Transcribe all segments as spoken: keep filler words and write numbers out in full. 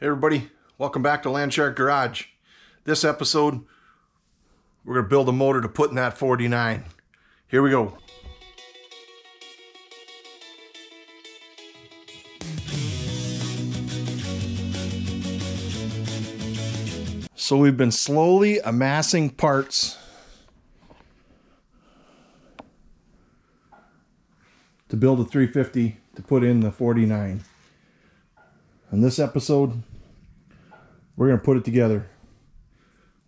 Hey everybody, welcome back to Landshark Garage. This episode, we're gonna build a motor to put in that forty-nine. Here we go. So we've been slowly amassing parts to build a three fifty to put in the forty-nine. In this episode, we're going to put it together.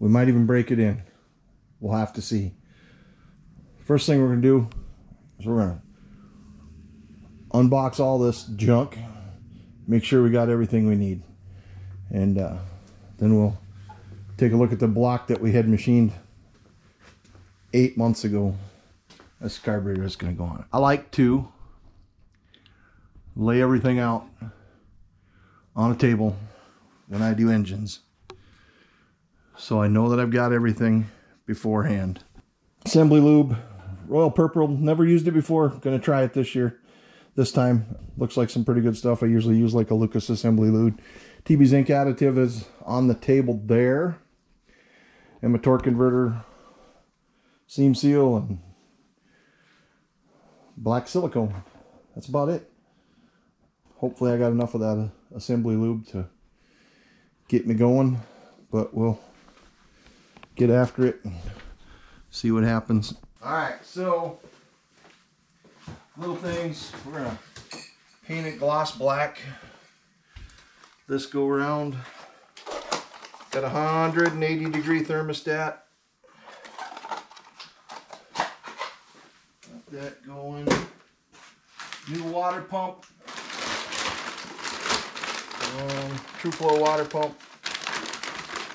We might even break it in. We'll have to see. First thing we're going to do is we're going to unbox all this junk, make sure we got everything we need. And uh, then we'll take a look at the block that we had machined eight months ago. This carburetor is going to go on. I like to lay everything out on a table when I do engines, so I know that I've got everything beforehand. Assembly lube, Royal Purple, never used it before, gonna try it this year. This time, looks like some pretty good stuff. I usually use like a Lucas assembly lube. T B Zinc additive is on the table there. And my torque converter, seam seal, and black silicone. That's about it. Hopefully I got enough of that assembly lube to get me going, but we'll get after it and see what happens. All right, so little things, we're gonna paint it gloss black this go around. Got a one hundred eighty degree thermostat. Got that going. New water pump. Um, TrueFlow water pump,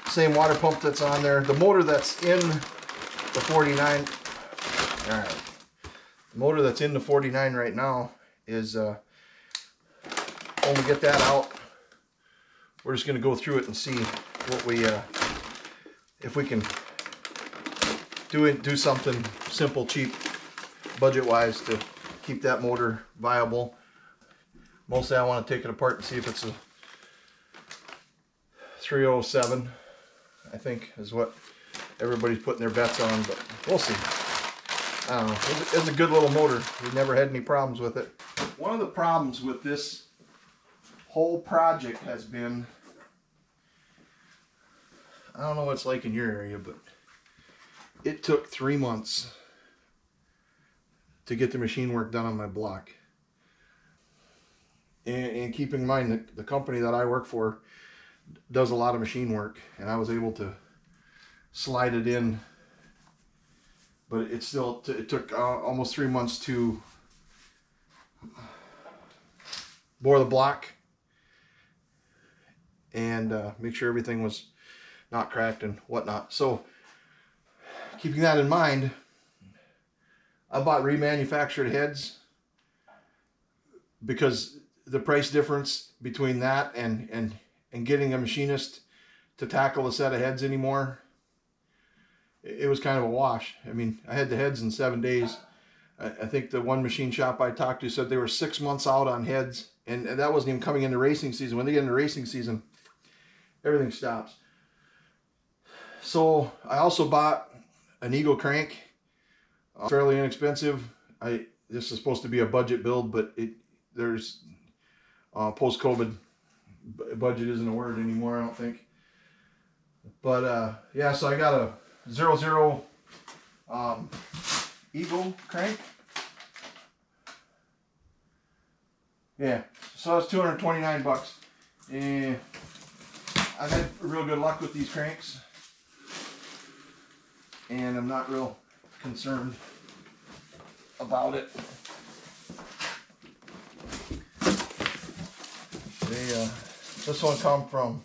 same water pump that's on there. The motor that's in the forty-nine, all right, the motor that's in the forty-nine right now is, uh, when we get that out, we're just going to go through it and see what we, uh, if we can do it, do something simple, cheap, budget-wise to keep that motor viable. Mostly I want to take it apart and see if it's a three oh seven, I think, is what everybody's putting their bets on, but we'll see. I don't know. It's a good little motor. We've never had any problems with it. One of the problems with this whole project has been, I don't know what it's like in your area, but it took three months to get the machine work done on my block. And, and keep in mind that the company that I work for does a lot of machine work, and I was able to slide it in, but it still t it took uh, almost three months to bore the block and uh, make sure everything was not cracked and whatnot. So keeping that in mind, I bought remanufactured heads because the price difference between that and and and getting a machinist to tackle a set of heads anymore, it was kind of a wash. I mean, I had the heads in seven days. I think the one machine shop I talked to said they were six months out on heads, and that wasn't even coming into racing season. When they get into racing season, everything stops. So I also bought an Eagle crank, uh, fairly inexpensive. I this is supposed to be a budget build, but it there's Uh, post-COVID, budget isn't a word anymore, I don't think. But uh, yeah, so I got a zero zero um, Eagle crank. Yeah, so that's two hundred twenty-nine bucks. And I've had real good luck with these cranks, and I'm not real concerned about it. They, uh, this one come from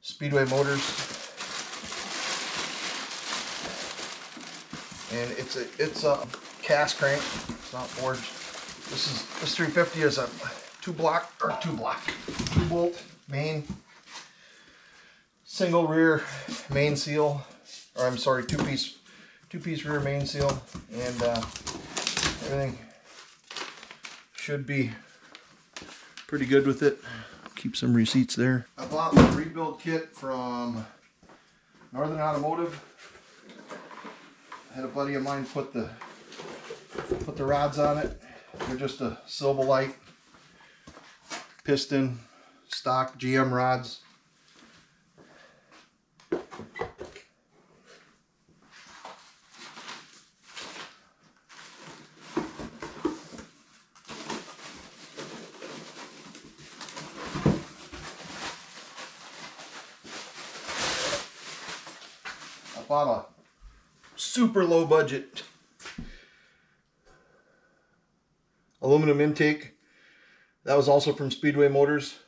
Speedway Motors, and it's a it's a cast crank. It's not forged. This is this three fifty is a two block or two block two bolt main, single rear main seal, or I'm sorry, two piece two piece rear main seal, and uh, everything should be pretty good with it. keep some receipts there. I bought the rebuild kit from Northern Automotive. I had a buddy of mine put the put the rods on it. They're just a Silvolite piston stock G M rods. Bought a super low budget aluminum intake. That was also from Speedway Motors.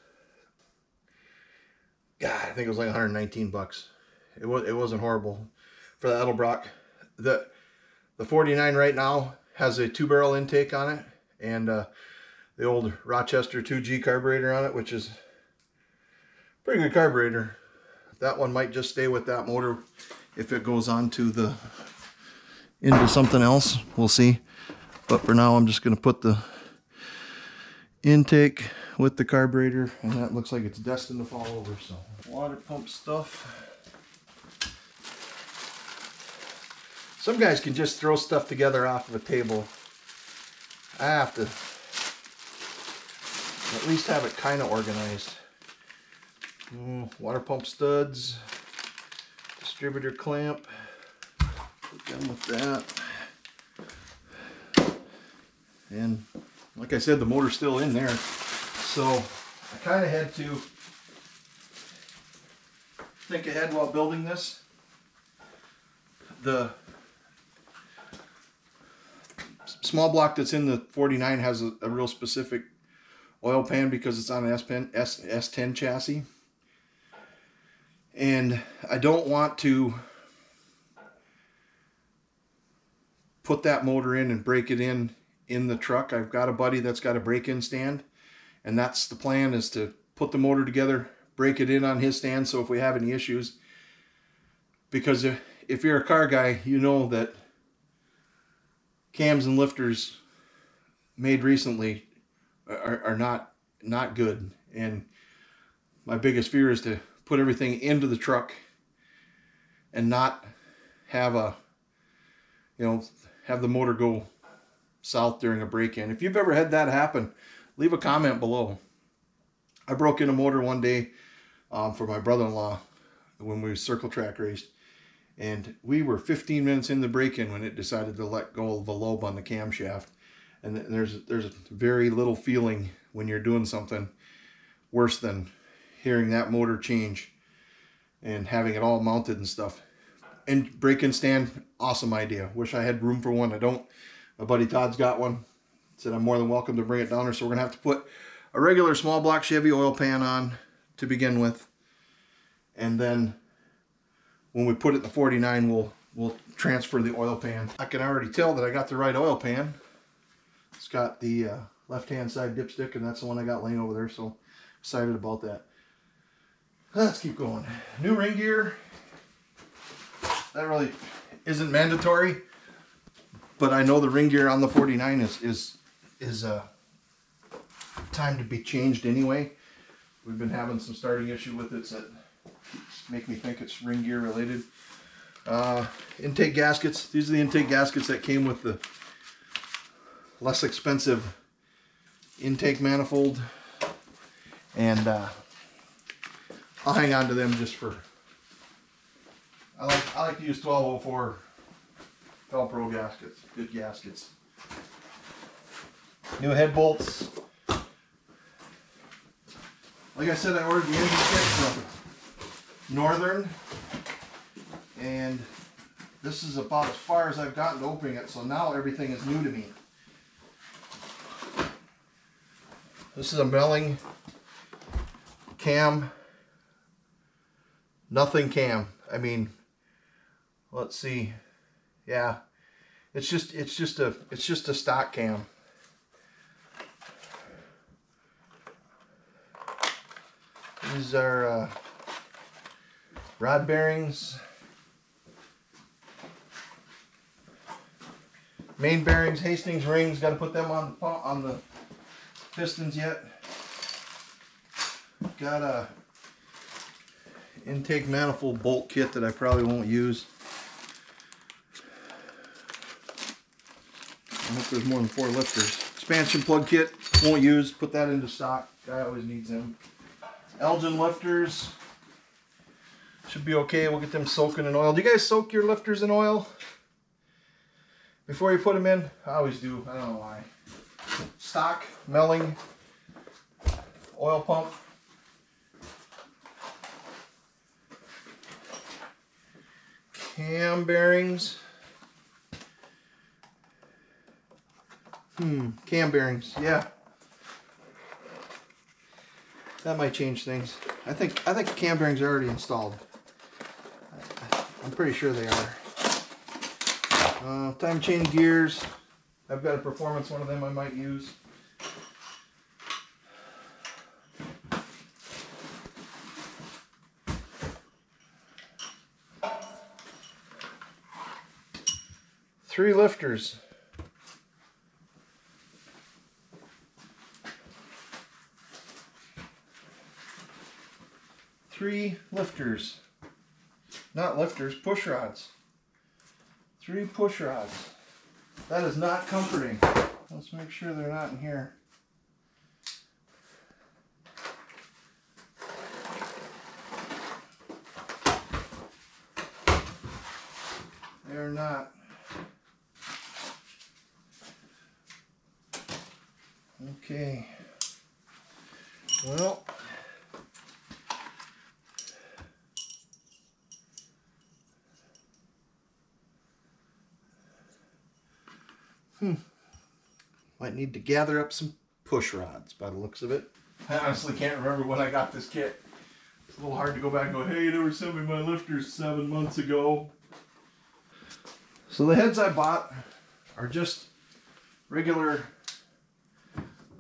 God, I think it was like one hundred nineteen bucks. It was it wasn't horrible for the Edelbrock. The the forty-nine right now has a two barrel intake on it and uh, the old Rochester two G carburetor on it, which is pretty good carburetor. That one might just stay with that motor. If it goes on to the into something else, we'll see. But for now, I'm just going to put the intake with the carburetor, and that looks like it's destined to fall over. So water pump stuff. Some guys can just throw stuff together off of a table. I have to at least have it kind of organized. Mm, water pump studs. Distributor clamp. We're done with that. And like I said, the motor's still in there. So I kind of had to think ahead while building this. The small block that's in the forty-nine has a, a real specific oil pan because it's on an S-pen, S, S ten chassis. And I don't want to put that motor in and break it in in the truck. I've got a buddy that's got a break-in stand, and that's the plan, is to put the motor together, break it in on his stand, so if we have any issues. Because if, if you're a car guy, you know that cams and lifters made recently are, are not, not good. And my biggest fear is to put everything into the truck and not have a, you know, have the motor go south during a break-in. If you've ever had that happen, leave a comment below. I broke in a motor one day um, for my brother-in-law when we circle track raced, and we were fifteen minutes in the break-in when it decided to let go of the lobe on the camshaft. And there's there's very little feeling when you're doing something worse than hearing that motor change and having it all mounted and stuff. And break-in stand, awesome idea. Wish I had room for one. I don't. My buddy Todd's got one. Said I'm more than welcome to bring it down there. So we're gonna have to put a regular small block Chevy oil pan on to begin with, and then when we put it in the forty-nine, we'll we'll transfer the oil pan. I can already tell that I got the right oil pan. It's got the uh, left-hand side dipstick, and that's the one I got laying over there. So excited about that. Let's keep going. New ring gear. That really isn't mandatory, but I know the ring gear on the forty-nine is is is uh, time to be changed anyway. We've been having some starting issue with it that make me think it's ring gear related. Uh, intake gaskets. These are the intake gaskets that came with the less expensive intake manifold, and uh, I'll hang on to them just for, I like, I like to use twelve oh four Felpro gaskets, good gaskets. New head bolts. Like I said, I ordered the engine kit from Northern, and this is about as far as I've gotten to opening it, so now everything is new to me. This is a Melling cam. Nothing cam. I mean, let's see. Yeah, it's just it's just a it's just a stock cam. These are uh, rod bearings, main bearings, Hastings rings. Got to put them on the on the pistons yet. got a intake manifold bolt kit that I probably won't use. I hope there's more than four lifters. Expansion plug kit, won't use, put that into stock. Guy always needs them. Elgin lifters, should be okay. We'll get them soaking in oil. Do you guys soak your lifters in oil before you put them in? I always do, I don't know why. Stock, Melling, oil pump. Cam bearings. Hmm, cam bearings, yeah. That might change things. I think I think the cam bearings are already installed. I'm pretty sure they are. Uh, time chain gears. I've got a performance one of them I might use. Three lifters. Three lifters, not lifters, push rods. Three push rods. That is not comforting. Let's make sure they're not in here. They're not. Okay. Well. Hmm. Might need to gather up some push rods by the looks of it. I honestly can't remember when I got this kit. It's a little hard to go back and go, hey, they were sending my lifters seven months ago. So the heads I bought are just regular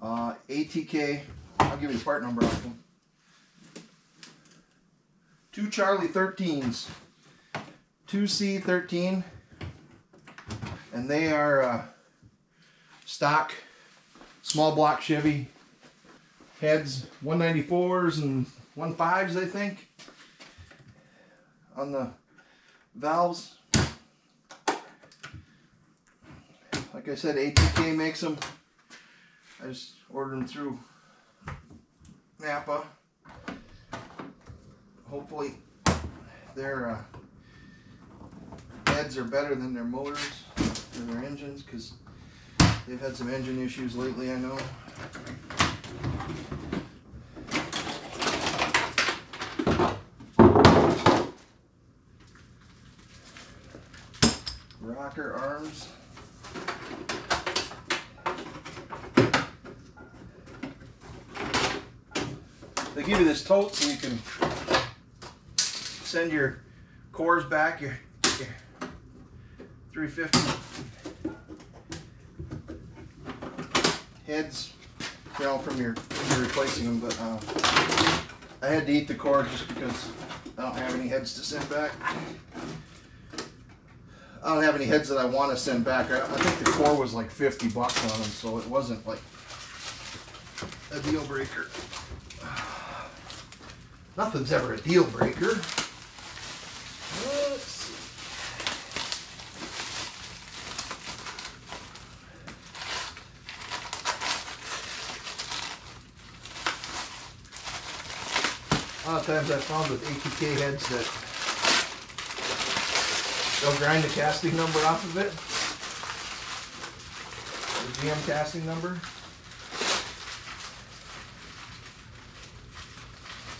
uh, A T K. I'll give you the part number off them. Two Charlie thirteens. two C thirteen. And they are... Uh, stock, small block Chevy heads, one ninety-fours and one fives, I think, on the valves. Like I said, A T K makes them. I just ordered them through Napa. Hopefully their uh, heads are better than their motors or their engines, because they've had some engine issues lately, I know. Rocker arms. They give you this tote so you can send your cores back, your, your three fifty. Heads, you know, from your, from your replacing them, but uh, I had to eat the core just because I don't have any heads to send back. I don't have any heads that I want to send back. I, I think the core was like fifty bucks on them, so it wasn't like a deal breaker. Nothing's ever a deal breaker. Let's see. A lot of times I've found with A T K heads that they'll grind the casting number off of it, the G M casting number.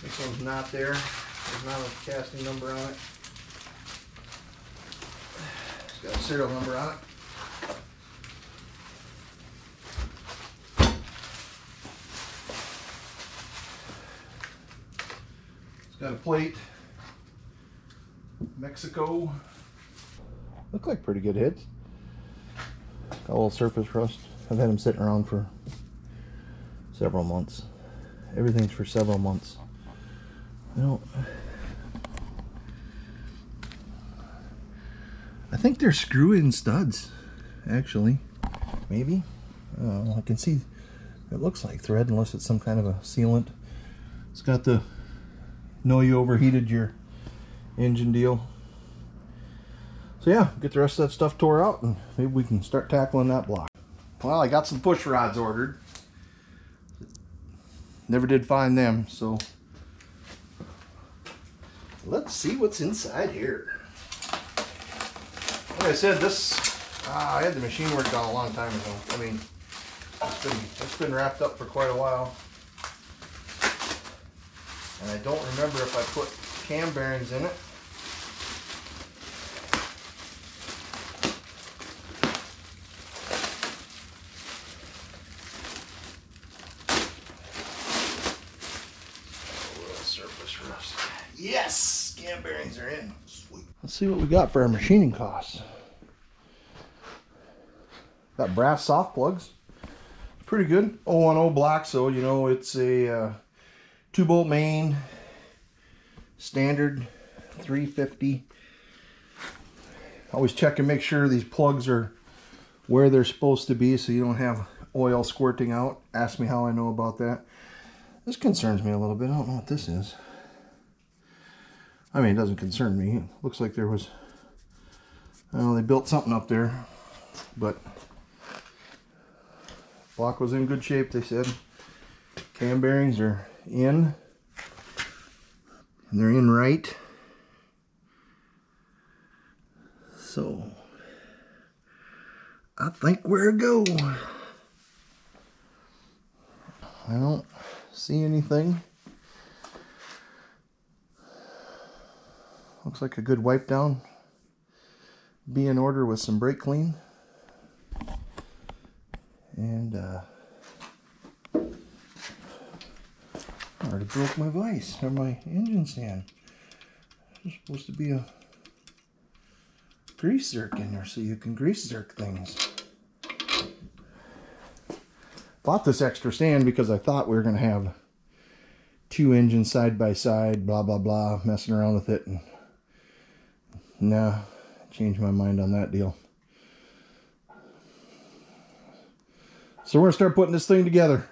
This one's not there, there's not a casting number on it, it's got a serial number on it. Got a plate, Mexico. Look like pretty good heads. Got a little surface rust. I've had them sitting around for several months. Everything's for several months. You know, I think they're screw-in studs, actually. Maybe. Uh, I can see it looks like thread, unless it's some kind of a sealant. It's got the "no, you overheated your engine" deal. So yeah, get the rest of that stuff tore out and maybe we can start tackling that block. Well, I got some push rods ordered. Never did find them, so let's see what's inside here. Like I said, this, ah, I had the machine worked on a long time ago. I mean, it's been, it's been wrapped up for quite a while. And I don't remember if I put cam bearings in it. Yes, cam bearings are in. Sweet. Let's see what we got for our machining costs. Got brass soft plugs, pretty good. oh one oh block, so you know it's a uh, two bolt main, standard three fifty. Always check and make sure these plugs are where they're supposed to be, so you don't have oil squirting out. Ask me how I know about that. This concerns me a little bit. I don't know what this is. I mean, it doesn't concern me. It looks like there was, I don't know, they built something up there, but block was in good shape, they said. Cam bearings are in, and they're in right. So, I think we're go. I don't see anything. Looks like a good wipe down. Be in order with some brake clean. And, uh, I already broke my vise or my engine stand. There's supposed to be a grease zerk in there so you can grease zerk things. Bought this extra stand because I thought we were going to have two engines side by side, blah, blah, blah, messing around with it. And nah, changed my mind on that deal. So we're gonna start putting this thing together.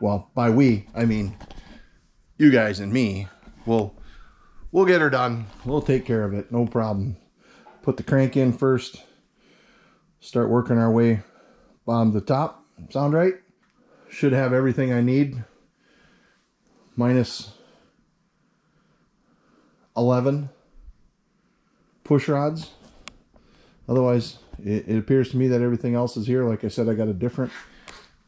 Well, by we, I mean you guys and me. We'll we'll get her done. We'll take care of it, no problem. Put the crank in first. Start working our way bottom to top. Sound right? Should have everything I need. Minus eleven. Push rods. Otherwise, it, it appears to me that everything else is here. Like I said, I got a different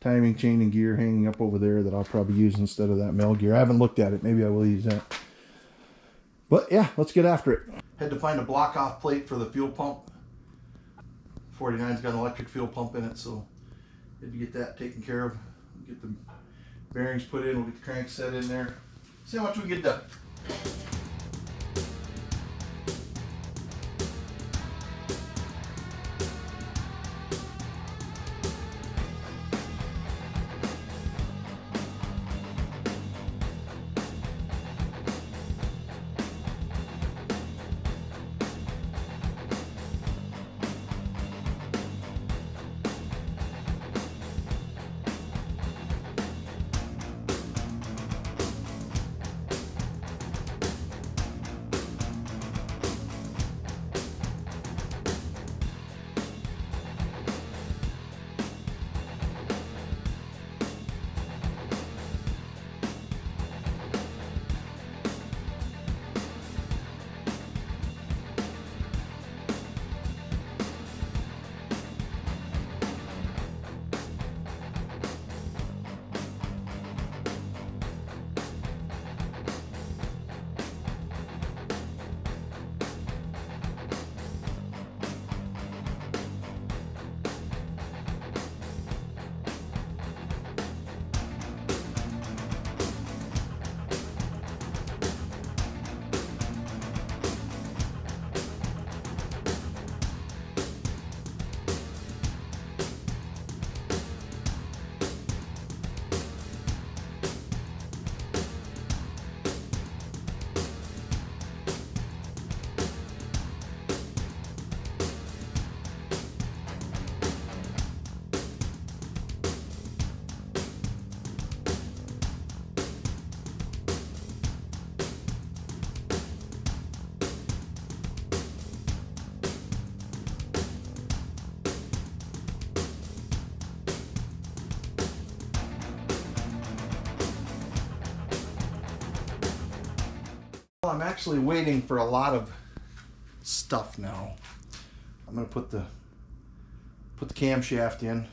timing chain and gear hanging up over there that I'll probably use instead of that Mel gear. I haven't looked at it. Maybe I will use that. But yeah, let's get after it. Had to find a block off plate for the fuel pump. forty-nine's got an electric fuel pump in it, so had to get that taken care of. Get the bearings put in. We'll get the crank set in there. See how much we get done. Well, I'm actually waiting for a lot of stuff now. I'm gonna put the put the camshaft in.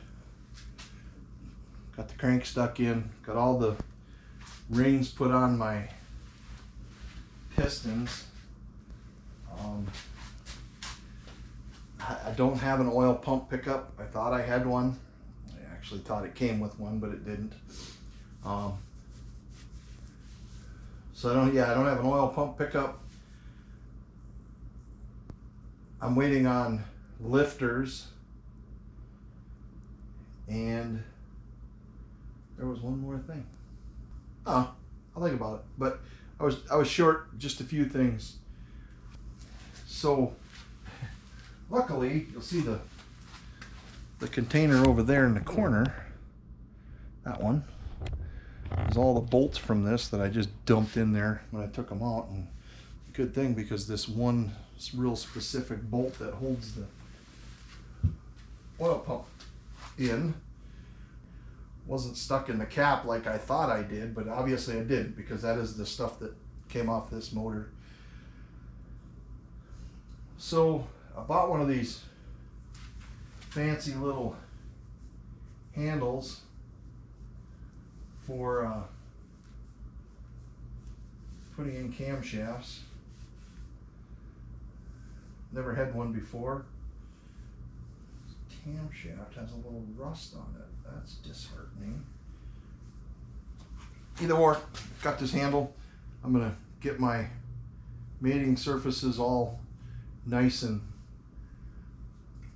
Got the crank stuck in. Got all the rings put on my pistons. Um, I don't have an oil pump pickup. I thought I had one. I actually thought it came with one, but it didn't. Um, so I don't, yeah, I don't have an oil pump pickup. I'm waiting on lifters. And there was one more thing. Oh, I'll think about it. But I was, I was short just a few things. So luckily, you'll see the the container over there in the corner. That one is all the bolts from this that I just dumped in there when I took them out. And good thing, because this one real specific bolt that holds the oil pump in wasn't stuck in the cap like I thought I did, but obviously I didn't, because that is the stuff that came off this motor. So I bought one of these fancy little handles for uh, putting in camshafts. Never had one before. This camshaft has a little rust on it. That's disheartening. Either or, got this handle. I'm gonna get my mating surfaces all nice and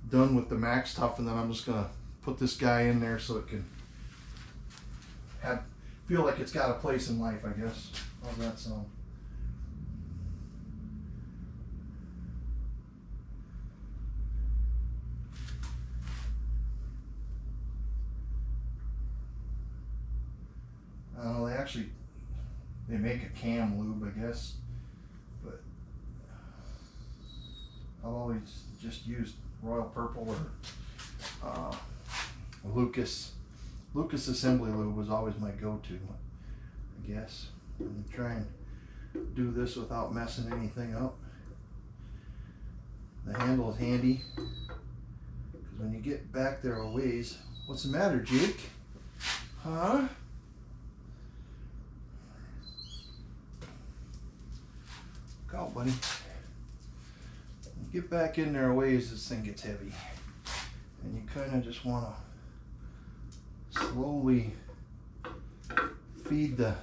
done with the max stuff, and then I'm just gonna put this guy in there so it can have, feel like it's got a place in life, I guess. How's that sound? I don't know, they actually, they make a cam lube, I guess, but I've always just used Royal Purple or uh, Lucas. Lucas Assembly Lube was always my go-to, I guess. I'm trying to do this without messing anything up. The handle is handy, because when you get back there a ways, what's the matter, Jake? Huh? Look out, buddy. Get back in there a ways, this thing gets heavy, and you kind of just want to slowly feed the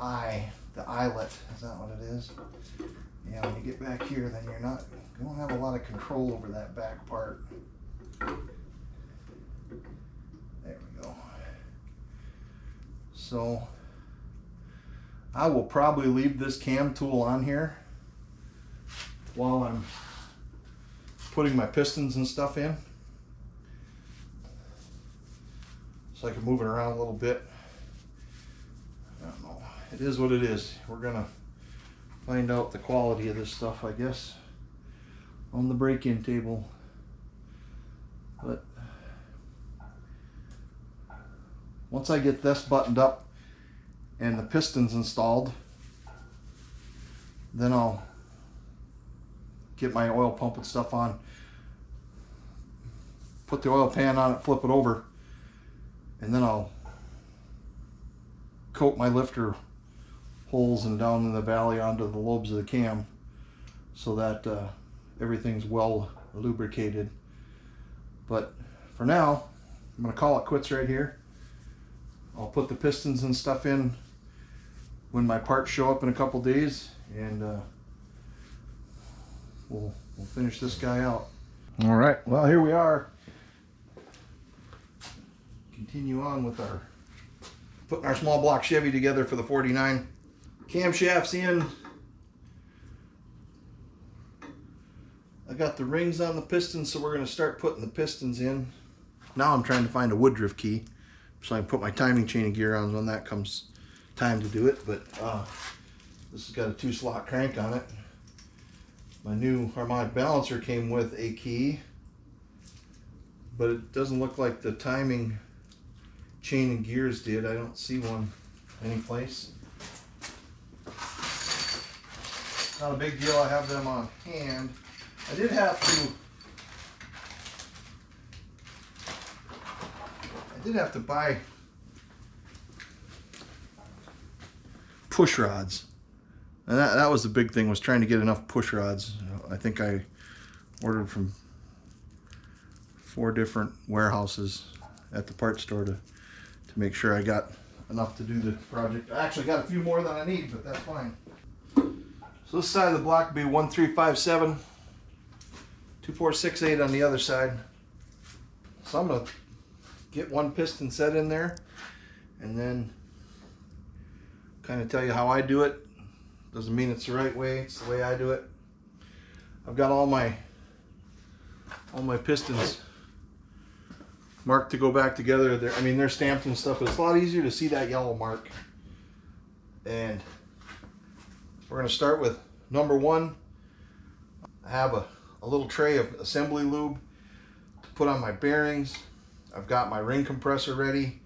eye, the eyelet, is that what it is? Yeah, when you get back here, then you're not, you don't have a lot of control over that back part. There we go. So I will probably leave this cam tool on here while I'm putting my pistons and stuff in, so I can move it around a little bit. I don't know. It is what it is. We're gonna find out the quality of this stuff, I guess, on the break-in table. But once I get this buttoned up and the pistons installed, then I'll get my oil pump and stuff on, put the oil pan on it, flip it over, and then I'll coat my lifter holes and down in the valley onto the lobes of the cam, so that uh, everything's well lubricated. But for now, I'm gonna call it quits right here. I'll put the pistons and stuff in when my parts show up in a couple days, and uh, We'll, we'll finish this guy out. All right, well, here we are. Continue on with our, putting our small block Chevy together for the forty-nine. Camshafts in. I got the rings on the pistons, so we're gonna start putting the pistons in. Now I'm trying to find a Woodruff key, so I can put my timing chain of gear on when that comes time to do it, but uh, this has got a two slot crank on it. My new harmonic balancer came with a key, but it doesn't look like the timing chain and gears did. I don't see one anyplace. Not a big deal, I have them on hand. I did have to, I did have to buy push rods. And that, that was the big thing, was trying to get enough push rods. I think I ordered from four different warehouses at the parts store to, to make sure I got enough to do the project. I actually got a few more than I need, but that's fine. So this side of the block would be one three five seven, two four six eight on the other side. So I'm going to get one piston set in there and then kind of tell you how I do it. Doesn't mean it's the right way, it's the way I do it. I've got all my all my pistons marked to go back together. They're, I mean, they're stamped and stuff, but it's a lot easier to see that yellow mark. And we're going to start with number one. I have a, a little tray of assembly lube to put on my bearings. I've got my ring compressor ready.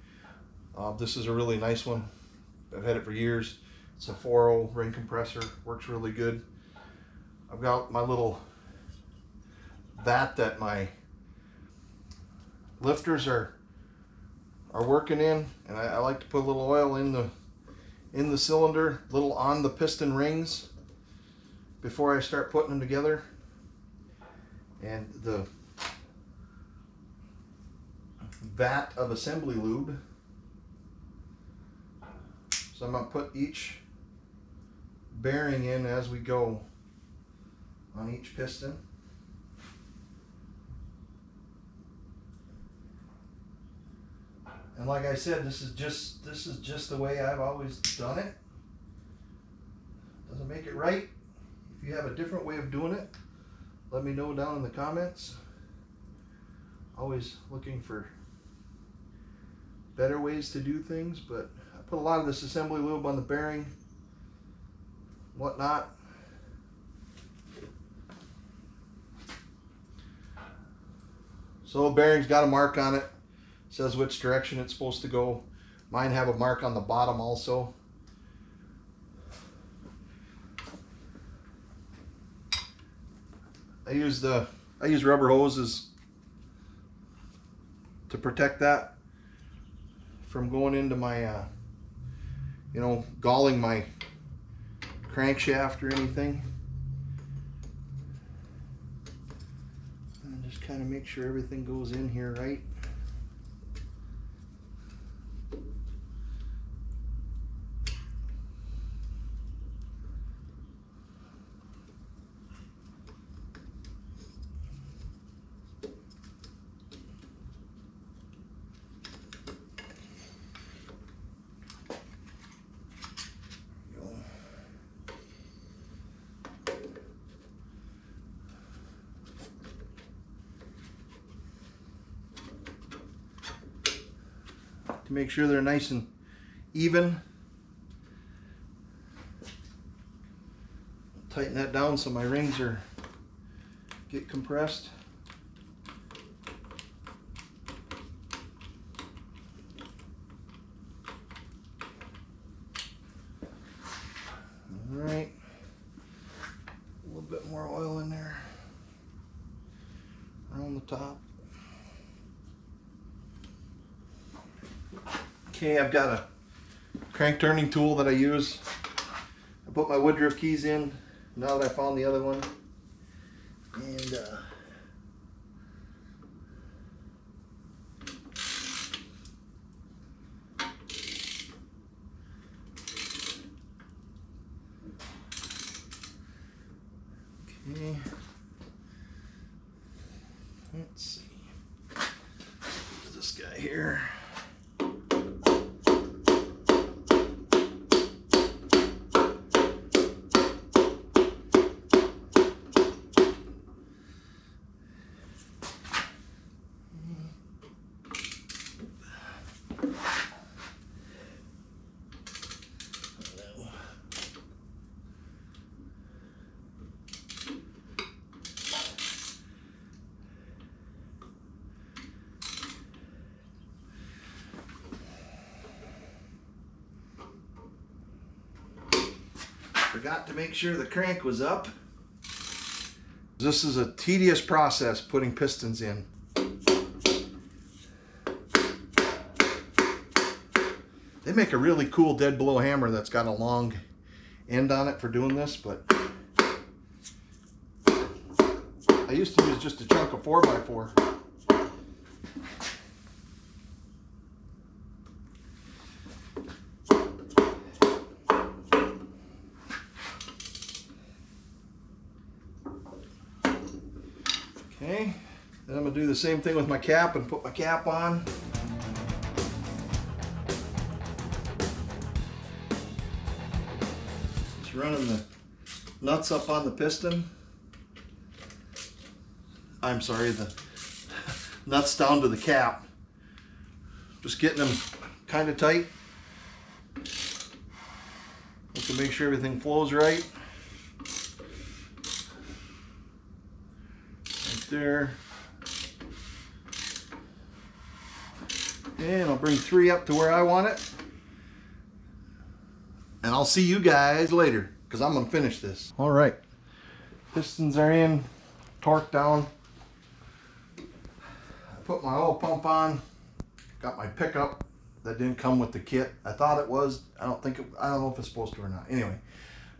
Uh, this is a really nice one. I've had it for years. It's a four oh ring compressor, works really good. I've got my little vat that my lifters are are working in, and I, I like to put a little oil in the in the cylinder, a little on the piston rings before I start putting them together. And the vat of assembly lube. So I'm gonna put each bearing in as we go on each piston. And like I said, this is just this is just the way I've always done it. Doesn't make it right. If you have a different way of doing it, let me know down in the comments. Always looking for better ways to do things, but I put a lot of this assembly lube on the bearing, whatnot. So the bearing's got a mark on it. Says which direction it's supposed to go. Mine have a mark on the bottom also. I use the I use rubber hoses to protect that from going into my uh, you know, galling my crankshaft or anything. And just kind of make sure everything goes in here right. Make sure they're nice and even. Tighten that down so my rings are get compressed. All right, a little bit more oil in there around the top. Okay, I've got a crank turning tool that I use. I put my Woodruff keys in now that I found the other one. And uh, okay, let's see. There's this guy here. Forgot to make sure the crank was up. This is a tedious process putting pistons in. They make a really cool dead blow hammer that's got a long end on it for doing this, but I used to use just a chunk of four by four. Okay, then I'm gonna do the same thing with my cap and put my cap on. Just running the nuts up on the piston. I'm sorry, the nuts down to the cap. Just getting them kind of tight. Just to make sure everything flows right. Right there. And I'll bring three up to where I want it. And I'll see you guys later, because I'm gonna finish this. All right, pistons are in, torque down. Put my oil pump on, got my pickup that didn't come with the kit. I thought it was, I don't think, it, I don't know if it's supposed to or not. Anyway,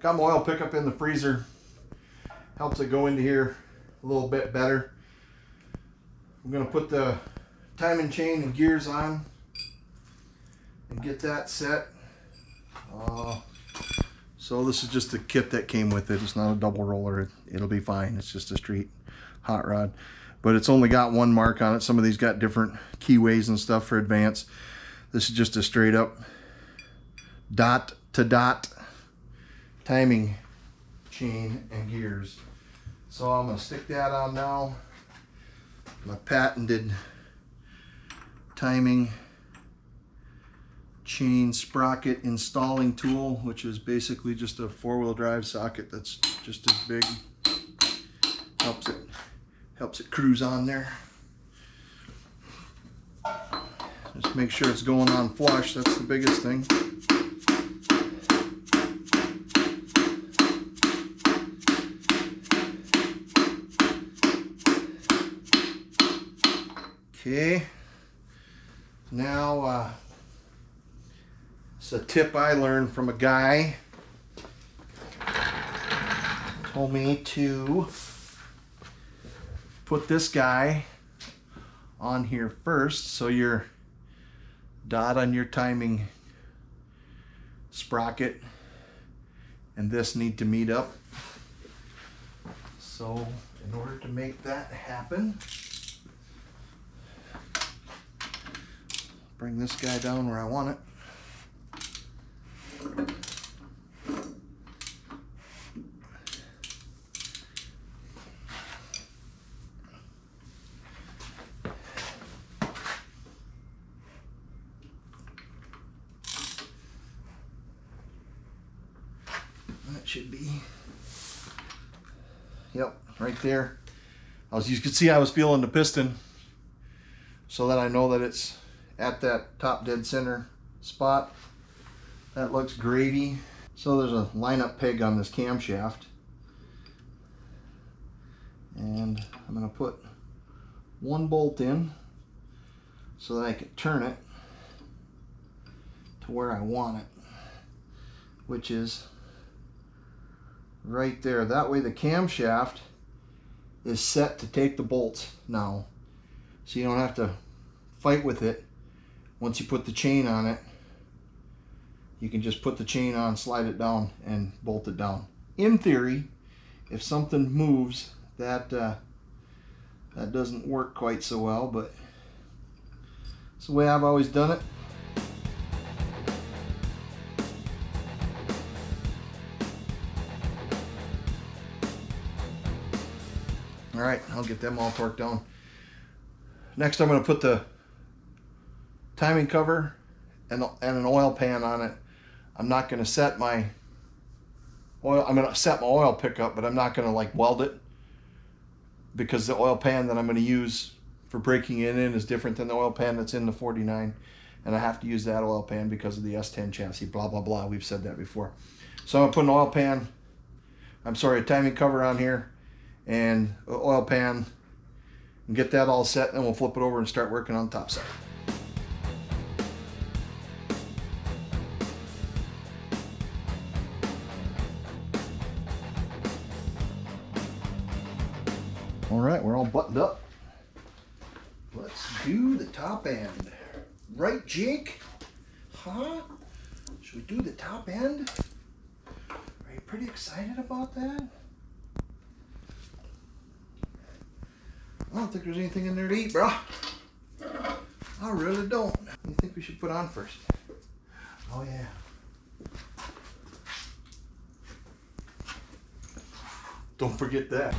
got my oil pickup in the freezer. Helps it go into here a little bit better. I'm gonna put the timing chain and gears on and get that set. Uh, so this is just the kit that came with it. It's not a double roller, it, it'll be fine. It's just a street hot rod. But it's only got one mark on it. Some of these got different keyways and stuff for advance. This is just a straight up dot to dot timing chain and gears. So I'm gonna stick that on now. My patented timing chain sprocket installing tool, which is basically just a four-wheel drive socket that's just as big. Helps it. Helps it cruise on there. Just make sure it's going on flush. That's the biggest thing. Okay. Now, uh, it's a tip I learned from a guy. Told me to put this guy on here first, so your dot on your timing sprocket and this need to meet up. So in order to make that happen, bring this guy down where I want it. Should be, yep, right there. As you can see, I was feeling the piston so that I know that it's at that top dead center spot. That looks gravy. So there's a lineup peg on this camshaft, and I'm gonna put one bolt in so that I can turn it to where I want it, which is right there. That way the camshaft is set to take the bolts now, so you don't have to fight with it. Once you put the chain on it, you can just put the chain on, slide it down, and bolt it down. In theory, if something moves, that uh, that doesn't work quite so well, but it's the way I've always done it. All right, I'll get them all torqued down. Next, I'm going to put the timing cover and, and an oil pan on it. I'm not going to set my oil. I'm going to set my oil pickup, but I'm not going to like weld it, because the oil pan that I'm going to use for breaking it in is different than the oil pan that's in the forty-nine, and I have to use that oil pan because of the S ten chassis. Blah blah blah. We've said that before. So I'm gonna put an oil pan, I'm sorry, a timing cover on here and an oil pan, and get that all set, and we'll flip it over and start working on the top side. All right, we're all buttoned up. Let's do the top end. Right, Jake? Huh? Should we do the top end? Are you pretty excited about that? I don't think there's anything in there to eat, bro. I really don't. What do you think we should put on first? Oh, yeah. Don't forget that.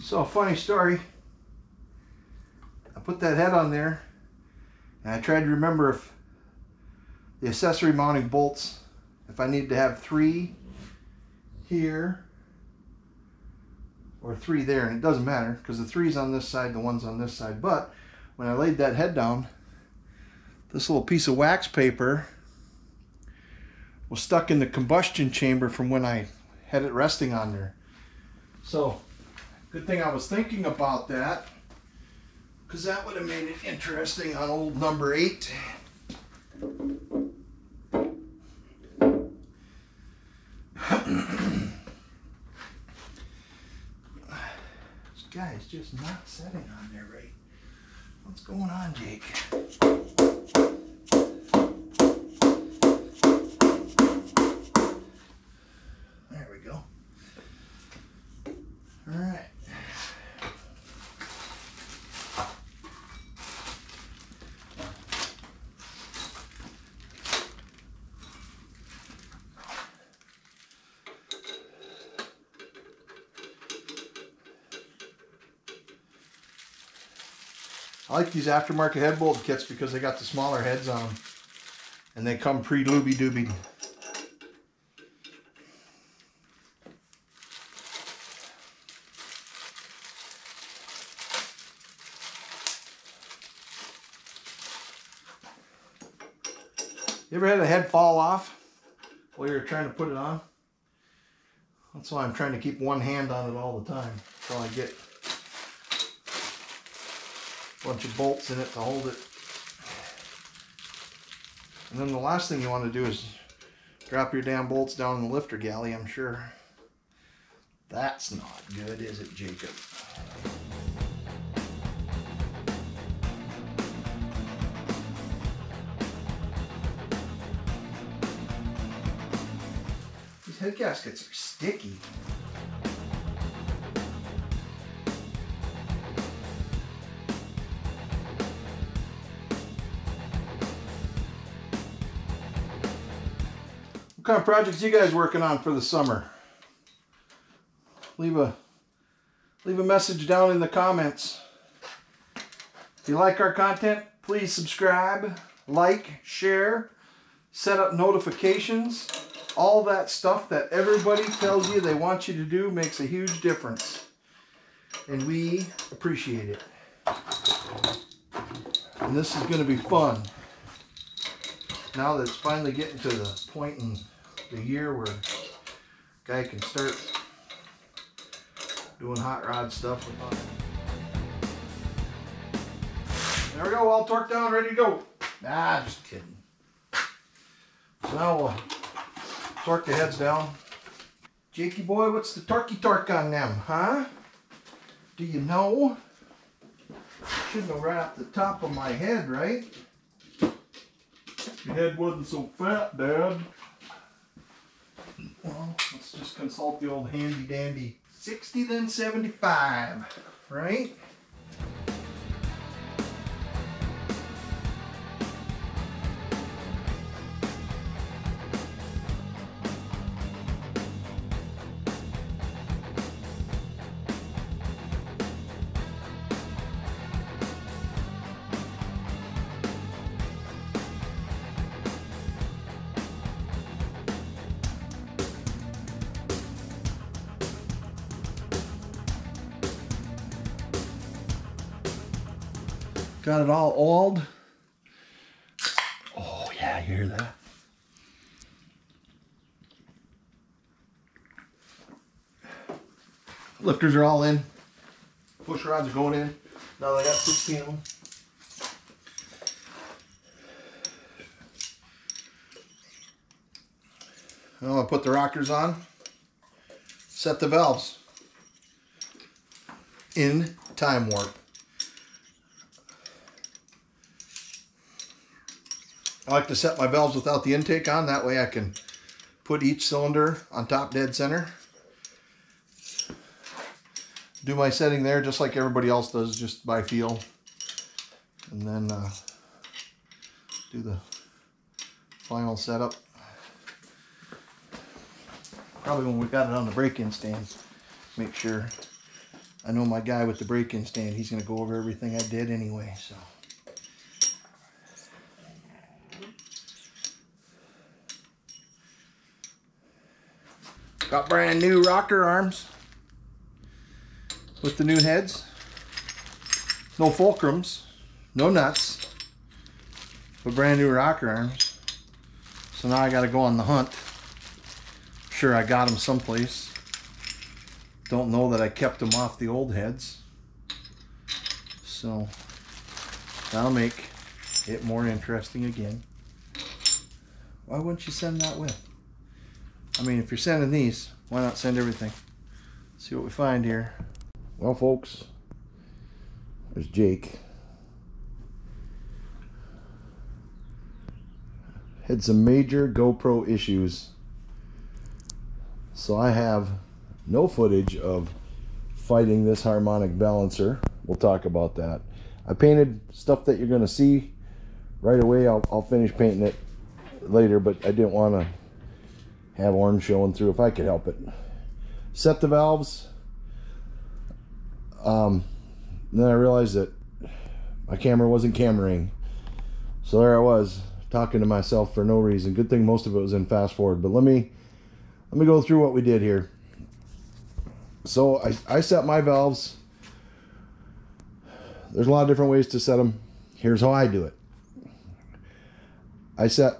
So, funny story, I put that head on there and I tried to remember if the accessory mounting bolts, if I needed to have three here or three there, and it doesn't matter because the three's on this side, the one's on this side. But when I laid that head down, this little piece of wax paper was stuck in the combustion chamber from when I had it resting on there. So good thing I was thinking about that, because that would have made it interesting on old number eight. This guy is just not setting on there right. What's going on, Jake? There we go. All right. I like these aftermarket head bolt kits because they got the smaller heads on them and they come pre-looby-doobied. You ever had a head fall off while you're trying to put it on? That's why I'm trying to keep one hand on it all the time until I get bunch of bolts in it to hold it. And then the last thing you want to do is drop your damn bolts down in the lifter galley, I'm sure. That's not good, is it, Jacob? These head gaskets are sticky. What kind of projects you guys working on for the summer? Leave a leave a message down in the comments. If you like our content, please subscribe, like, share, set up notifications. All that stuff that everybody tells you they want you to do makes a huge difference. And we appreciate it. And this is going to be fun. Now that it's finally getting to the point in the year where a guy can start doing hot rod stuff with it. There we go, all torqued down, ready to go. Nah, just kidding. So now we'll torque the heads down. Jakey boy, what's the torquey torque on them, huh? Do you know? Should go right off the top of my head, right? Your head wasn't so fat, Dad. Well, let's just consult the old handy dandy. sixty then seventy-five, right? Got it all oiled. Oh yeah, you hear that? Lifters are all in. Push rods are going in. Now I got sixteen of them. Now I'll put the rockers on. Set the valves. In time warp. I like to set my valves without the intake on. That way I can put each cylinder on top dead center. Do my setting there just like everybody else does, just by feel. And then uh, do the final setup. Probably when we got it on the break-in stand, make sure. I know my guy with the break-in stand, he's gonna go over everything I did anyway, so. Got brand new rocker arms. With the new heads, no fulcrums, no nuts, but brand new rocker arms. So now I gotta go on the hunt. Sure, I got them someplace. Don't know that I kept them off the old heads. So that'll make it more interesting again. Why wouldn't you send that with? I mean, if you're sending these, why not send everything? Let's see what we find here. Well, folks, there's Jake. Had some major GoPro issues, so I have no footage of fighting this harmonic balancer. We'll talk about that. I painted stuff that you're going to see right away. I'll, I'll finish painting it later, but I didn't want to have orange showing through if I could help it. Set the valves. Um, then I realized that my camera wasn't cameraing, so there I was talking to myself for no reason. Good thing most of it was in fast forward, but let me let me go through what we did here. So I, I set my valves. There's a lot of different ways to set them. Here's how I do it. I set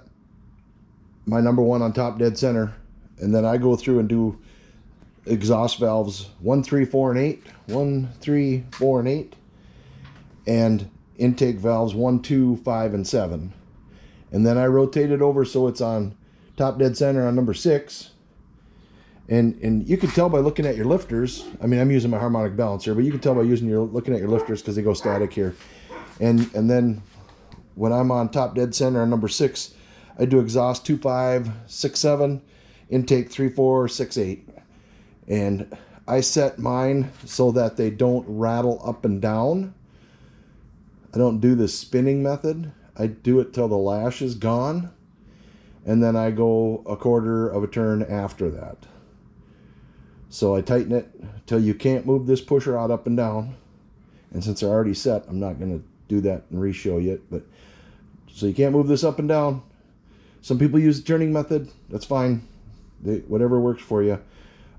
my number one on top dead center, and then I go through and do exhaust valves one, three, four, and eight, one, three, four, and eight, and intake valves one, two, five, and seven. And then I rotate it over so it's on top dead center on number six. And and you can tell by looking at your lifters. I mean, I'm using my harmonic balancer, but you can tell by using your looking at your lifters because they go static here. And and then when I'm on top dead center on number six, I do exhaust two, five, six, seven, intake three, four, six, eight. And I set mine so that they don't rattle up and down. I don't do the spinning method. I do it till the lash is gone, and then I go a quarter of a turn after that. So I tighten it till you can't move this push rod up and down. And since they're already set, I'm not going to do that and re-show yet. But so you can't move this up and down. Some people use the turning method. That's fine. They, whatever works for you.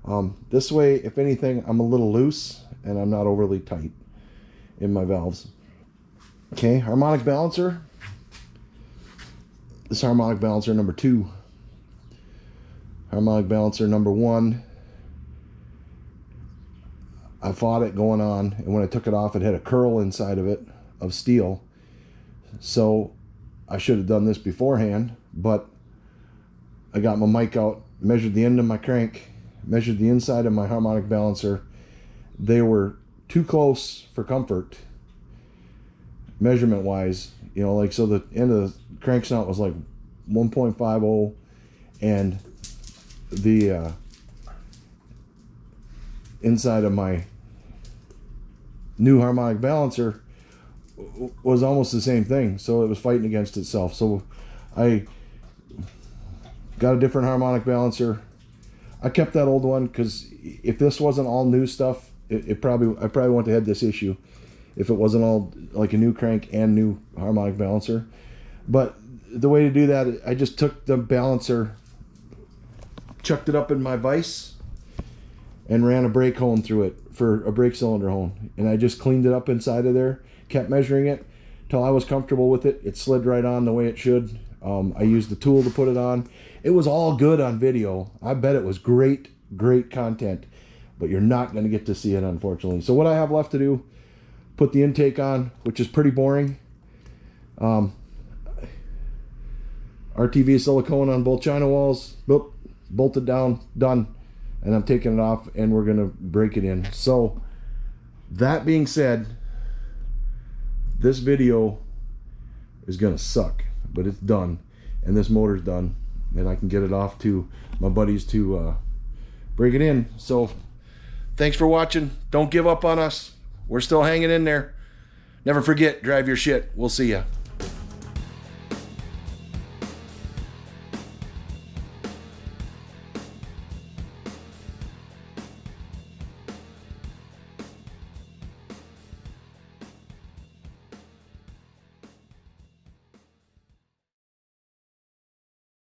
Um, this way, if anything, I'm a little loose and I'm not overly tight in my valves. Okay, harmonic balancer. This harmonic balancer number two. Harmonic balancer number one. I fought it going on, and when I took it off, it had a curl inside of it of steel. So I should have done this beforehand, but I got my mic out, measured the end of my crank, measured the inside of my harmonic balancer. They were too close for comfort measurement wise, you know, like, so the end of the crank snout was like one point five oh, and the uh, inside of my new harmonic balancer was almost the same thing, so it was fighting against itself. So I got a different harmonic balancer. I kept that old one because if this wasn't all new stuff, it, it probably I probably wouldn't have had this issue if it wasn't all like a new crank and new harmonic balancer. But the way to do that, I just took the balancer, chucked it up in my vise, and ran a brake hone through it for a brake cylinder hone. And I just cleaned it up inside of there, kept measuring it till I was comfortable with it. It slid right on the way it should. Um, I used the tool to put it on. It was all good on video. I bet it was great, great content, but you're not going to get to see it, unfortunately. So what I have left to do, put the intake on, which is pretty boring. Um, R T V silicone on both china walls, boop, bolted down, done. And I'm taking it off and we're going to break it in. So that being said, this video is going to suck, but it's done. And this motor's done. And I can get it off to my buddies to uh, break it in. So thanks for watching. Don't give up on us. We're still hanging in there. Never forget, drive your shit. We'll see ya.